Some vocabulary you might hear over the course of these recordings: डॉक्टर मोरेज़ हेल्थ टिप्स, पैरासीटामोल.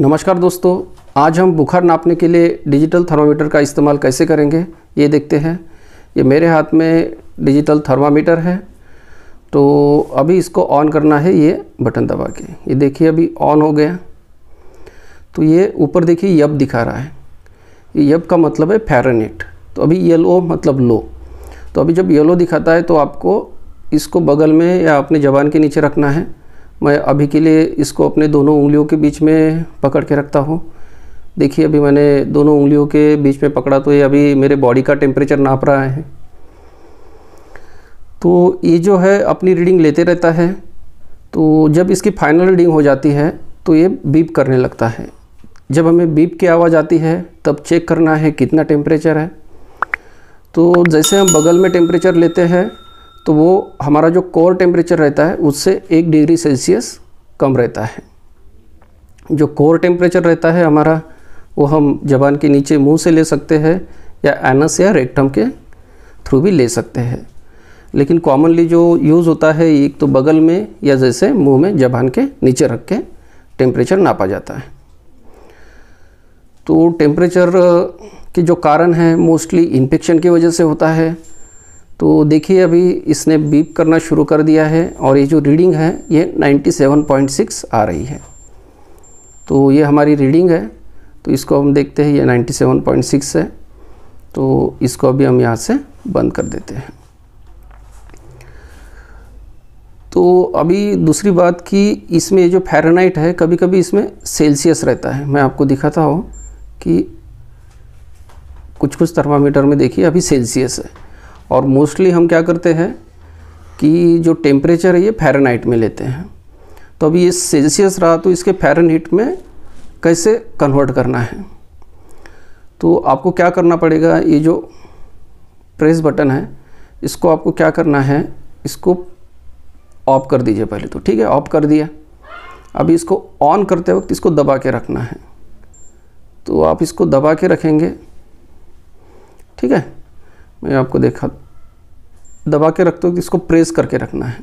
नमस्कार दोस्तों, आज हम बुखार नापने के लिए डिजिटल थर्मामीटर का इस्तेमाल कैसे करेंगे ये देखते हैं। ये मेरे हाथ में डिजिटल थर्मामीटर है, तो अभी इसको ऑन करना है ये बटन दबा के। ये देखिए अभी ऑन हो गया। तो ये ऊपर देखिए यब दिखा रहा है। ये यब का मतलब है फ़ारेनहाइट। तो अभी येलो मतलब लो। तो अभी जब येलो दिखाता है तो आपको इसको बगल में या अपने ज़बान के नीचे रखना है। मैं अभी के लिए इसको अपने दोनों उंगलियों के बीच में पकड़ के रखता हूँ। देखिए अभी मैंने दोनों उंगलियों के बीच में पकड़ा तो ये अभी मेरे बॉडी का टेम्परेचर नाप रहा है। तो ये जो है अपनी रीडिंग लेते रहता है। तो जब इसकी फाइनल रीडिंग हो जाती है तो ये बीप करने लगता है। जब हमें बीप की आवाज़ आती है तब चेक करना है कितना टेम्परेचर है। तो जैसे हम बगल में टेम्परेचर लेते हैं तो वो हमारा जो कोर टेम्परेचर रहता है उससे 1 डिग्री सेल्सियस कम रहता है। जो कोर टेम्परेचर रहता है हमारा वो हम जबान के नीचे मुंह से ले सकते हैं या एनस या रेक्टम के थ्रू भी ले सकते हैं। लेकिन कॉमनली जो यूज़ होता है एक तो बगल में या जैसे मुंह में जबान के नीचे रख के टेम्परेचर नापा जाता है। तो टेम्परेचर के जो कारण है मोस्टली इन्फेक्शन की वजह से होता है। तो देखिए अभी इसने बीप करना शुरू कर दिया है और ये जो रीडिंग है ये 97.6 आ रही है। तो ये हमारी रीडिंग है। तो इसको हम देखते हैं ये 97.6 है। तो इसको अभी हम यहाँ से बंद कर देते हैं। तो अभी दूसरी बात कि इसमें जो फ़ारेनहाइट है कभी कभी इसमें सेल्सियस रहता है। मैं आपको दिखाता हूँ कि कुछ कुछ थर्मामीटर में देखिए अभी सेल्सियस है। और मोस्टली हम क्या करते हैं कि जो टेम्परेचर है ये फ़ारेनहाइट में लेते हैं। तो अभी ये सेल्सियस रहा तो इसके फ़ारेनहाइट में कैसे कन्वर्ट करना है। तो आपको क्या करना पड़ेगा, ये जो प्रेस बटन है इसको आपको क्या करना है, इसको ऑफ कर दीजिए पहले। तो ठीक है, ऑफ कर दिया। अभी इसको ऑन करते वक्त इसको दबा के रखना है। तो आप इसको दबा के रखेंगे, ठीक है। मैं आपको देखा दबा के रखते हो कि इसको प्रेस करके रखना है।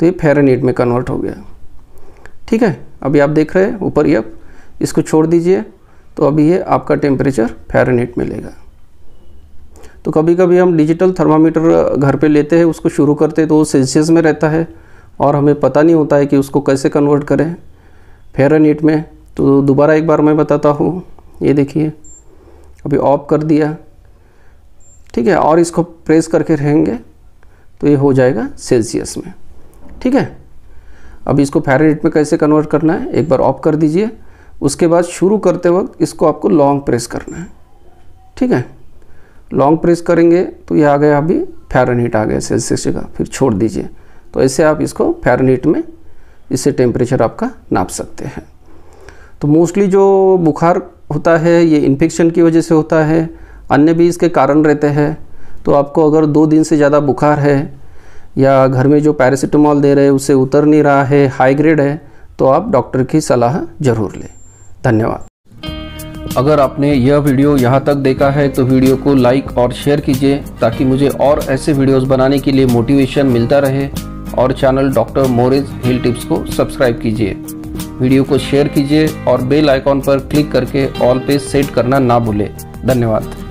तो ये फ़ारेनहाइट में कन्वर्ट हो गया, ठीक है। अभी आप देख रहे हैं ऊपर ये, इसको छोड़ दीजिए तो अभी ये आपका टेम्परेचर फ़ारेनहाइट मिलेगा। तो कभी कभी हम डिजिटल थर्मामीटर घर पे लेते हैं, उसको शुरू करते हैं तो वो सेल्सियस में रहता है और हमें पता नहीं होता है कि उसको कैसे कन्वर्ट करें फ़ारेनहाइट में। तो दोबारा एक बार मैं बताता हूँ। ये देखिए अभी ऑफ कर दिया, ठीक है। और इसको प्रेस करके रहेंगे तो ये हो जाएगा सेल्सियस में, ठीक है। अब इसको फ़ारेनहाइट में कैसे कन्वर्ट करना है, एक बार ऑफ कर दीजिए। उसके बाद शुरू करते वक्त इसको आपको लॉन्ग प्रेस करना है, ठीक है। लॉन्ग प्रेस करेंगे तो ये आ गया, अभी फ़ारेनहाइट आ गया सेल्सियस का। फिर छोड़ दीजिए। तो ऐसे आप इसको फ़ारेनहाइट में, इससे टेम्परेचर आपका नाप सकते हैं। तो मोस्टली जो बुखार होता है ये इन्फेक्शन की वजह से होता है, अन्य भी इसके कारण रहते हैं। तो आपको अगर 2 दिन से ज़्यादा बुखार है या घर में जो पैरासीटामोल दे रहे हैं उससे उतर नहीं रहा है, हाई ग्रेड है, तो आप डॉक्टर की सलाह ज़रूर लें। धन्यवाद। अगर आपने यह वीडियो यहाँ तक देखा है तो वीडियो को लाइक और शेयर कीजिए ताकि मुझे और ऐसे वीडियोस बनाने के लिए मोटिवेशन मिलता रहे। और चैनल डॉक्टर मोरेज़ हेल्थ टिप्स को सब्सक्राइब कीजिए, वीडियो को शेयर कीजिए और बेल आइकॉन पर क्लिक करके ऑल पे सेट करना ना भूलें। धन्यवाद।